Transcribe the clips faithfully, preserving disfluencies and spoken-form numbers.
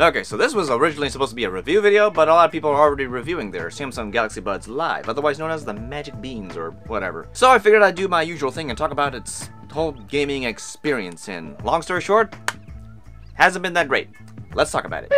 Okay, so this was originally supposed to be a review video, but a lot of people are already reviewing their Samsung Galaxy Buds Live, otherwise known as the Magic Beans or whatever. So I figured I'd do my usual thing and talk about its whole gaming experience, and long story short, hasn't been that great. Let's talk about it.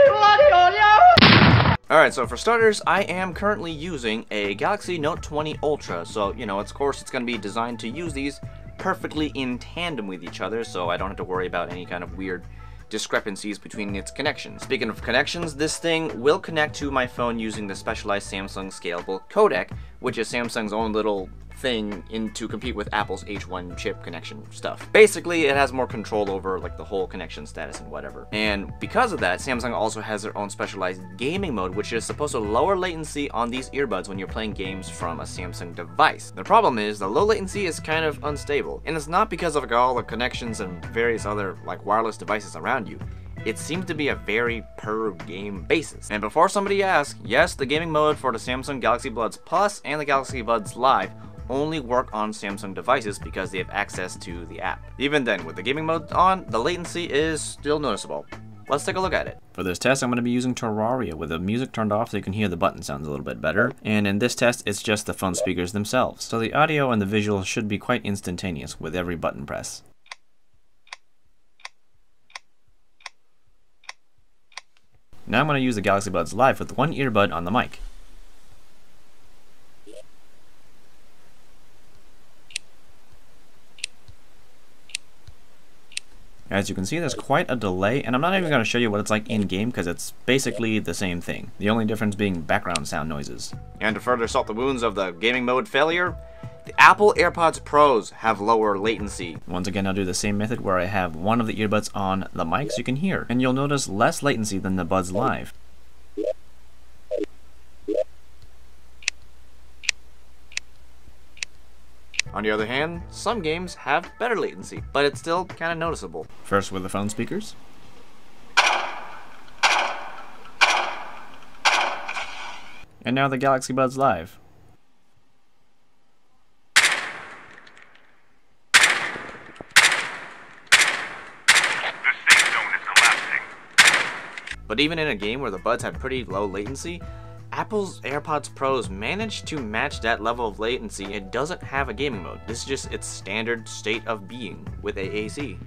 Alright, so for starters, I am currently using a Galaxy Note twenty Ultra, so, you know, of course it's going to be designed to use these perfectly in tandem with each other, so I don't have to worry about any kind of weird discrepancies between its connections. Speaking of connections, this thing will connect to my phone using the specialized Samsung scalable codec, which is Samsung's own little thing in to compete with Apple's H one chip connection stuff. Basically, it has more control over like the whole connection status and whatever. And because of that, Samsung also has their own specialized gaming mode, which is supposed to lower latency on these earbuds when you're playing games from a Samsung device. The problem is the low latency is kind of unstable, and it's not because of like, all the connections and various other like wireless devices around you. It seems to be a very per game basis. And before somebody asks, yes, the gaming mode for the Samsung Galaxy Buds Plus and the Galaxy Buds Live only work on Samsung devices because they have access to the app. Even then, with the gaming mode on, the latency is still noticeable. Let's take a look at it. For this test, I'm going to be using Terraria with the music turned off so you can hear the button sounds a little bit better. And in this test, it's just the phone speakers themselves. So the audio and the visual should be quite instantaneous with every button press. Now I'm going to use the Galaxy Buds Live with one earbud on the mic. As you can see, there's quite a delay, and I'm not even going to show you what it's like in-game because it's basically the same thing, the only difference being background sound noises. And to further salt the wounds of the gaming mode failure, the Apple AirPods Pros have lower latency. Once again, I'll do the same method where I have one of the earbuds on the mic so you can hear, and you'll notice less latency than the Buds Live. On the other hand, some games have better latency, but it's still kind of noticeable. First with the phone speakers. And now the Galaxy Buds Live. But even in a game where the Buds had pretty low latency, Apple's AirPods Pros managed to match that level of latency. It doesn't have a gaming mode. This is just its standard state of being with A A C.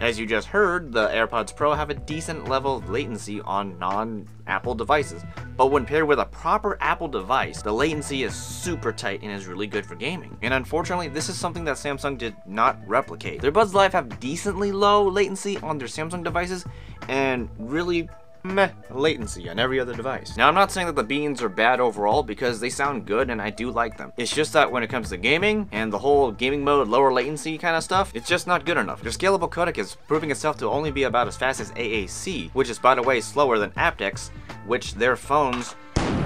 As you just heard, the AirPods Pro have a decent level of latency on non-Apple devices, but when paired with a proper Apple device, the latency is super tight and is really good for gaming. And unfortunately, this is something that Samsung did not replicate. Their Buds Live have decently low latency on their Samsung devices and really meh latency on every other device. Now, I'm not saying that the Beans are bad overall because they sound good and I do like them. It's just that when it comes to gaming and the whole gaming mode, lower latency kind of stuff, it's just not good enough. Their scalable codec is proving itself to only be about as fast as A A C, which is, by the way, slower than aptX, which their phones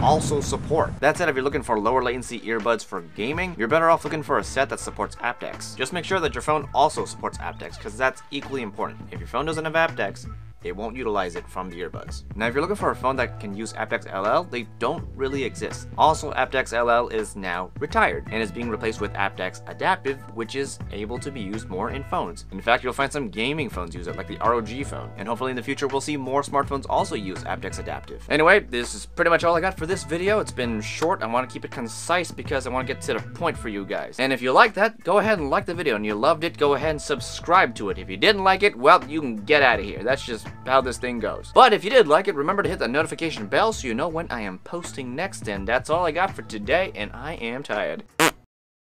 also support. That said, if you're looking for lower latency earbuds for gaming, you're better off looking for a set that supports aptX. Just make sure that your phone also supports aptX because that's equally important. If your phone doesn't have aptX, it won't utilize it from the earbuds. Now, if you're looking for a phone that can use aptX L L, they don't really exist. Also, aptX L L is now retired and is being replaced with aptX Adaptive, which is able to be used more in phones. In fact, you'll find some gaming phones use it, like the R O G phone. And hopefully in the future, we'll see more smartphones also use aptX Adaptive. Anyway, this is pretty much all I got for this video. It's been short. I want to keep it concise because I want to get to the point for you guys. And if you like that, go ahead and like the video. And you loved it, go ahead and subscribe to it. If you didn't like it, well, you can get out of here. That's just how this thing goes. But if you did like it, remember to hit the notification bell so you know when I am posting next. And that's all I got for today, and I am tired.